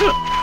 Huh!